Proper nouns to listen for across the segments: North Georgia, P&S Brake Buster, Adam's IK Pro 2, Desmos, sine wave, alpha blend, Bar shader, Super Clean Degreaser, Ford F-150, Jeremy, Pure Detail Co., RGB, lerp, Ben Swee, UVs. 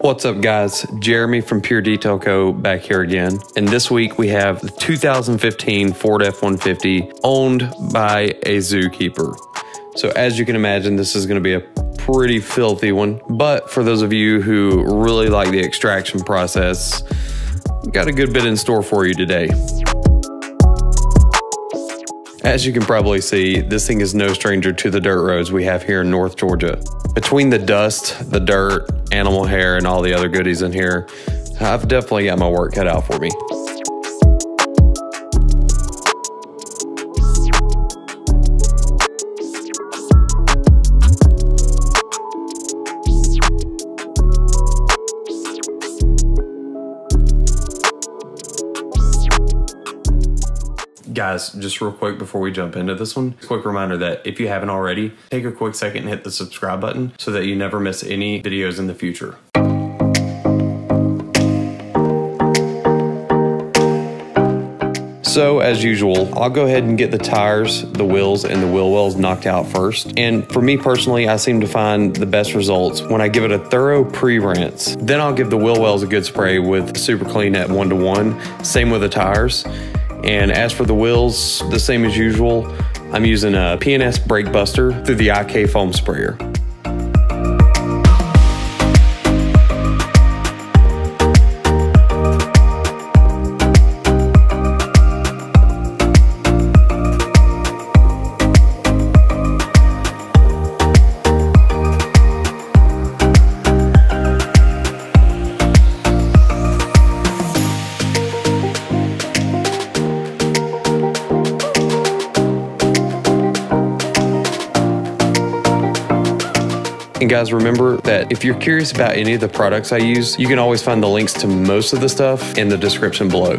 What's up guys, Jeremy from Pure Detail Co. back here again. And this week we have the 2015 Ford F-150 owned by a zookeeper. So as you can imagine, this is gonna be a pretty filthy one. But for those of you who really like the extraction process, got a good bit in store for you today. As you can probably see, this thing is no stranger to the dirt roads we have here in North Georgia. Between the dust, the dirt, animal hair, and all the other goodies in here, I've definitely got my work cut out for me. Guys, just real quick before we jump into this one, quick reminder that if you haven't already, take a quick second and hit the subscribe button so that you never miss any videos in the future. So as usual, I'll go ahead and get the tires, the wheels, and the wheel wells knocked out first. And for me personally, I seem to find the best results when I give it a thorough pre-rinse. Then I'll give the wheel wells a good spray with Super Clean at 1-to-1, same with the tires. And as for the wheels, the same as usual, I'm using a P&S Brake Buster through the IK foam sprayer. And guys, remember that if you're curious about any of the products I use, you can always find the links to most of the stuff in the description below.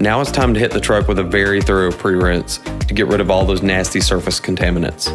Now it's time to hit the truck with a very thorough pre-rinse to get rid of all those nasty surface contaminants.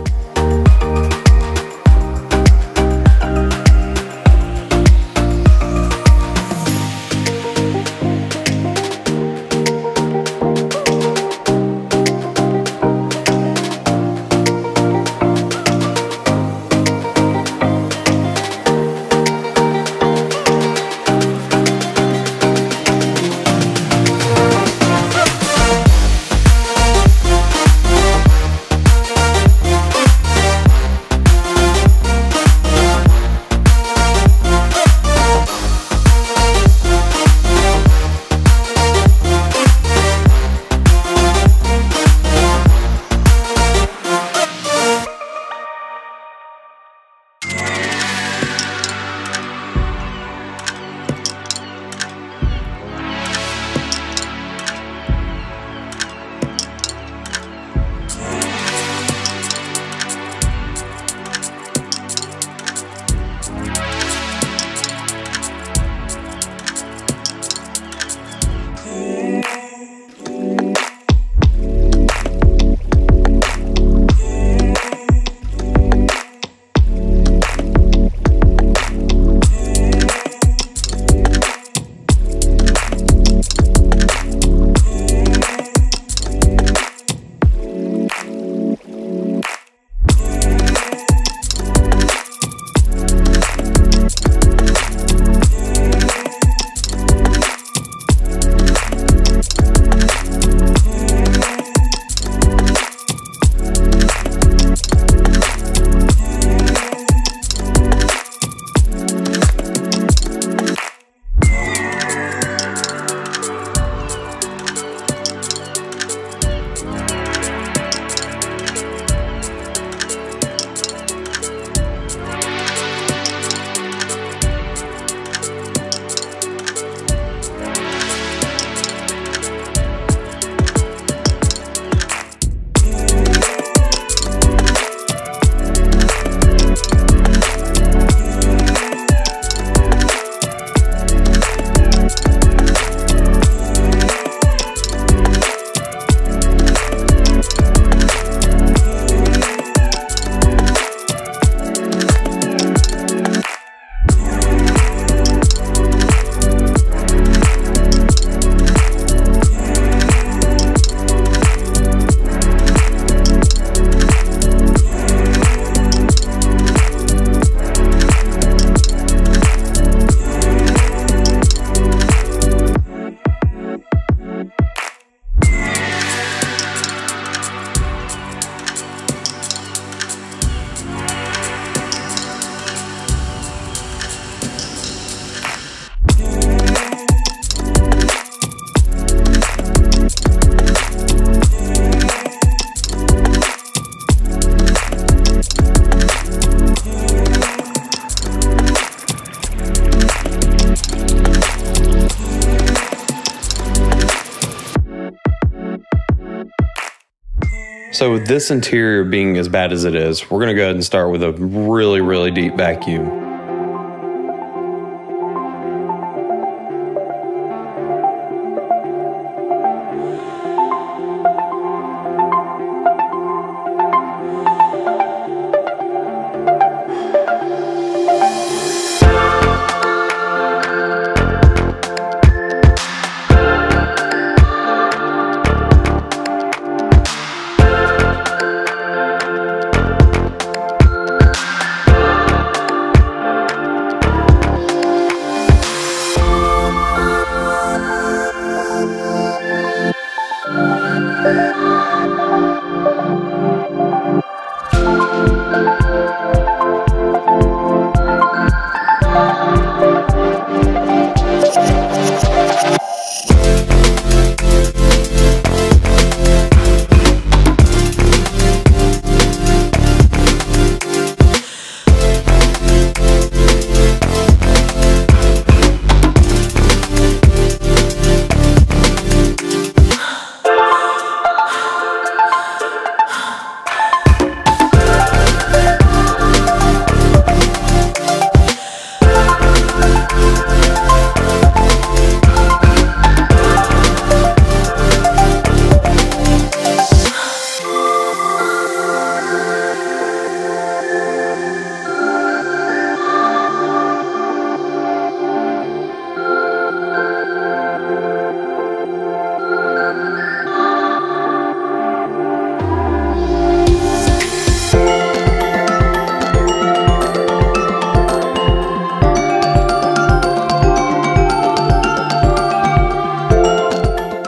So with this interior being as bad as it is, we're gonna go ahead and start with a really, really deep vacuum.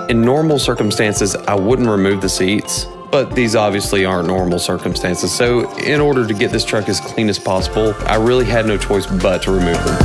In normal circumstances, I wouldn't remove the seats, but these obviously aren't normal circumstances. So in order to get this truck as clean as possible, I really had no choice but to remove them.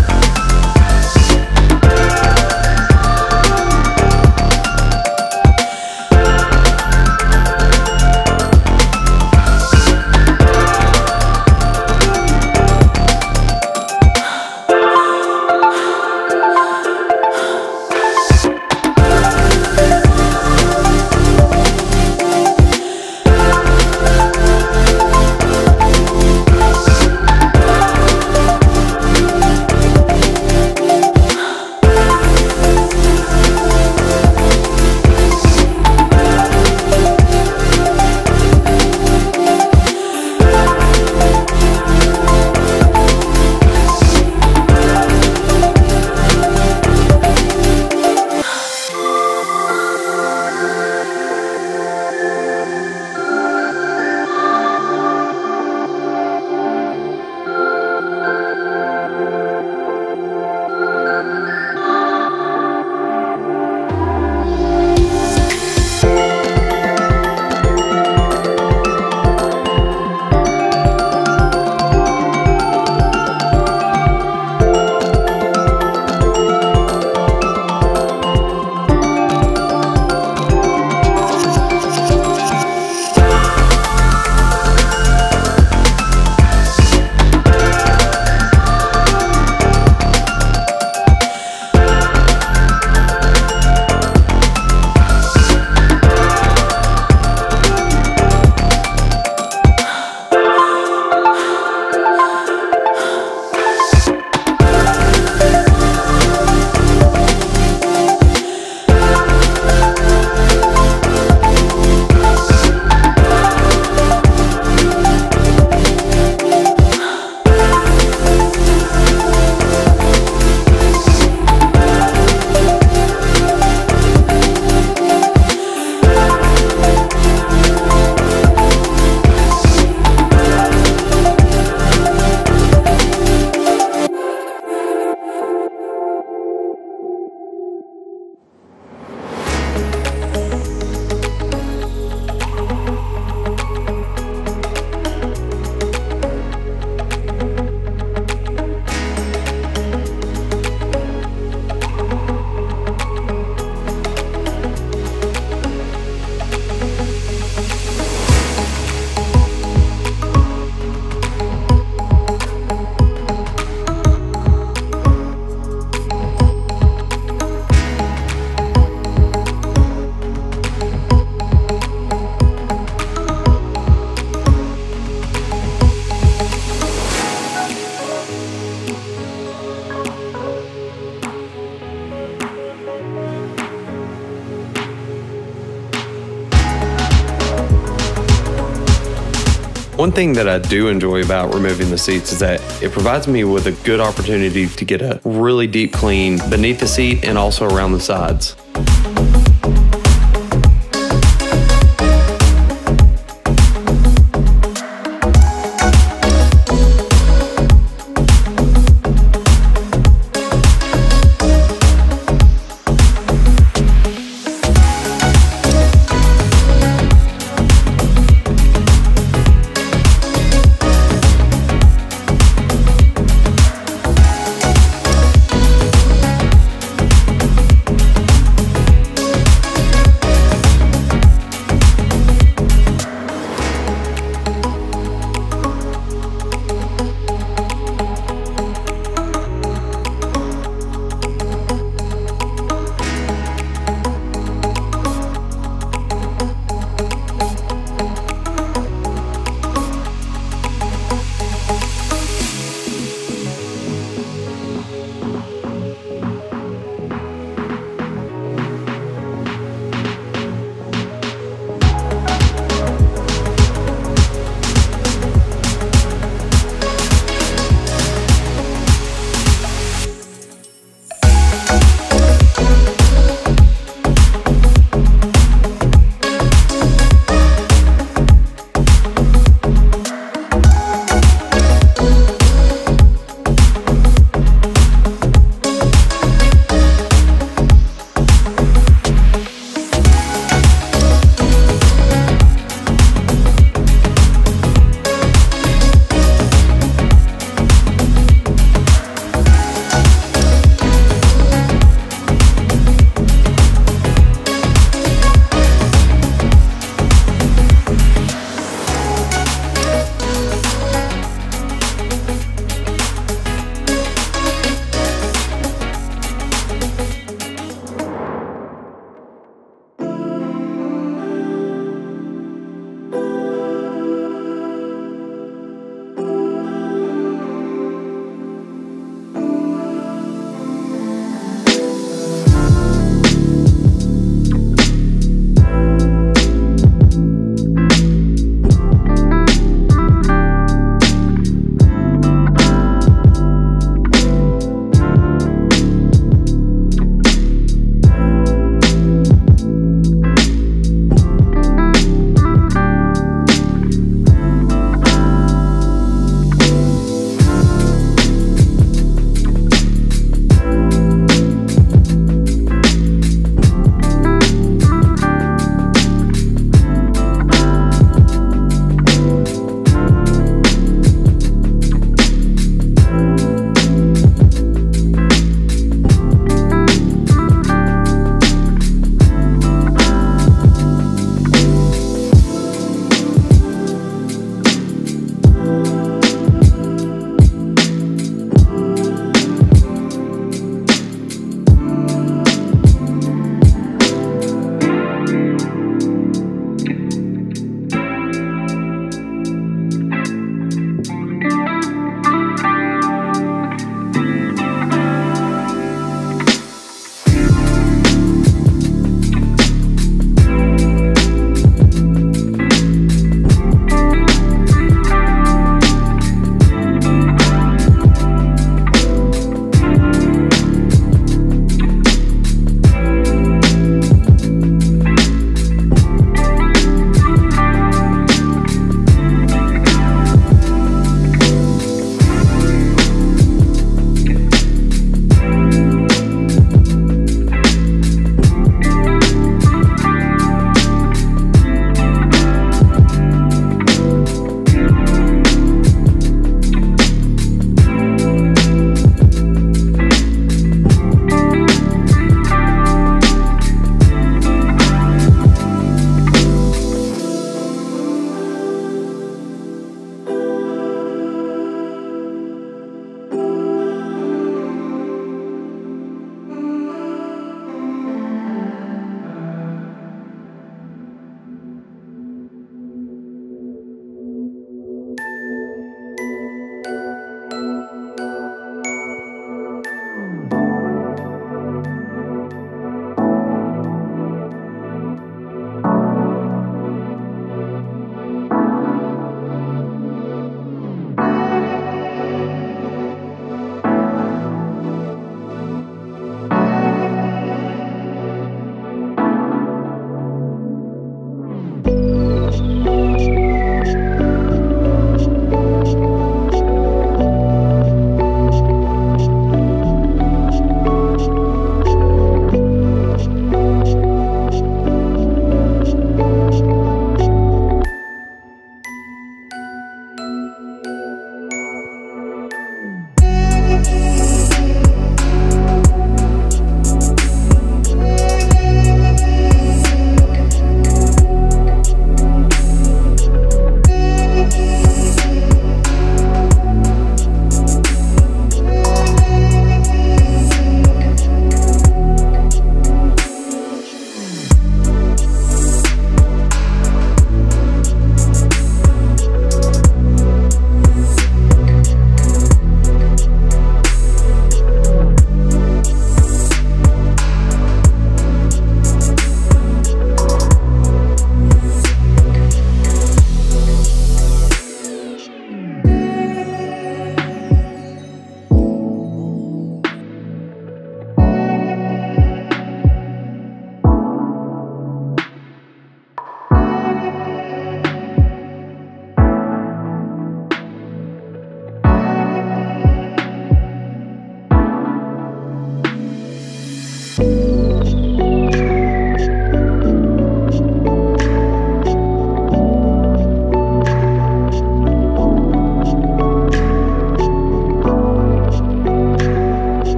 One thing that I do enjoy about removing the seats is that it provides me with a good opportunity to get a really deep clean beneath the seat and also around the sides.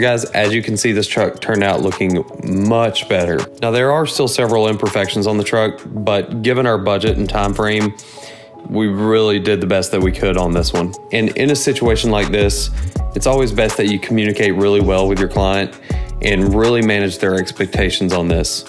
So guys, as you can see, this truck turned out looking much better. Now there are still several imperfections on the truck, but given our budget and time frame, we really did the best that we could on this one. And in a situation like this, it's always best that you communicate really well with your client and really manage their expectations on this.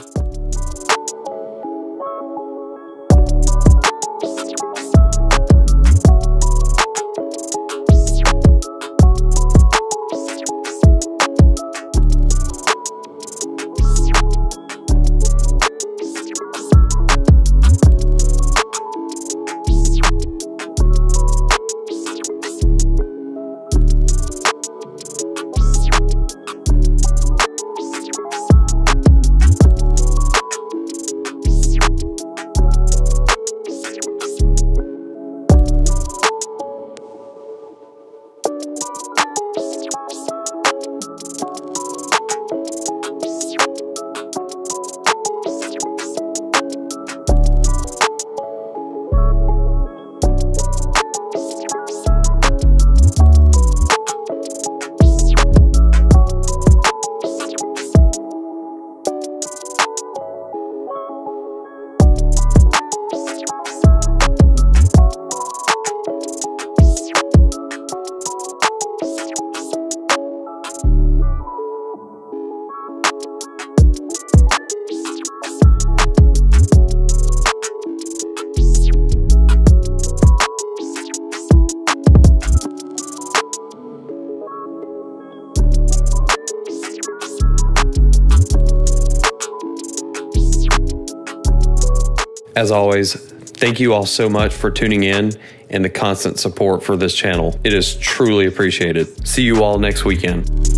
As always, thank you all so much for tuning in and the constant support for this channel. It is truly appreciated. See you all next weekend.